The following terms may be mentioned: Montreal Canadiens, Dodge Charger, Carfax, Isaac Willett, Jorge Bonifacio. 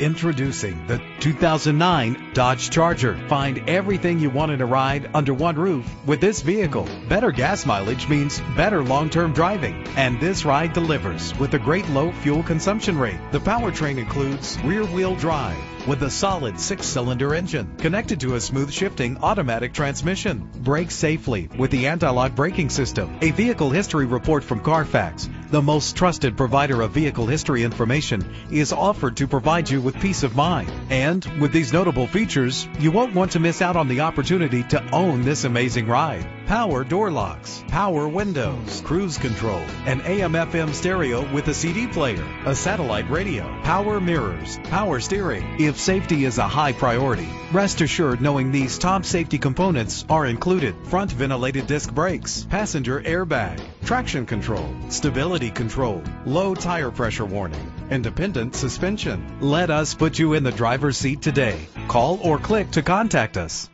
Introducing the 2009 Dodge Charger. Find everything you want in a ride under one roof with this vehicle. Better gas mileage means better long-term driving, and this ride delivers with a great low fuel consumption rate. The powertrain includes rear-wheel drive with a solid 6-cylinder engine connected to a smooth shifting automatic transmission. Brake safely with the anti-lock braking system. A vehicle history report from Carfax, the most trusted provider of vehicle history information, is offered to provide you with peace of mind. And with these notable features, you won't want to miss out on the opportunity to own this amazing ride. Power door locks, power windows, cruise control, an AM/FM stereo with a CD player, a satellite radio, power mirrors, power steering. If safety is a high priority, rest assured knowing these top safety components are included: front ventilated disc brakes, passenger airbag, traction control, stability control, low tire pressure warning, independent suspension. Let us put you in the driver's seat today. Call or click to contact us.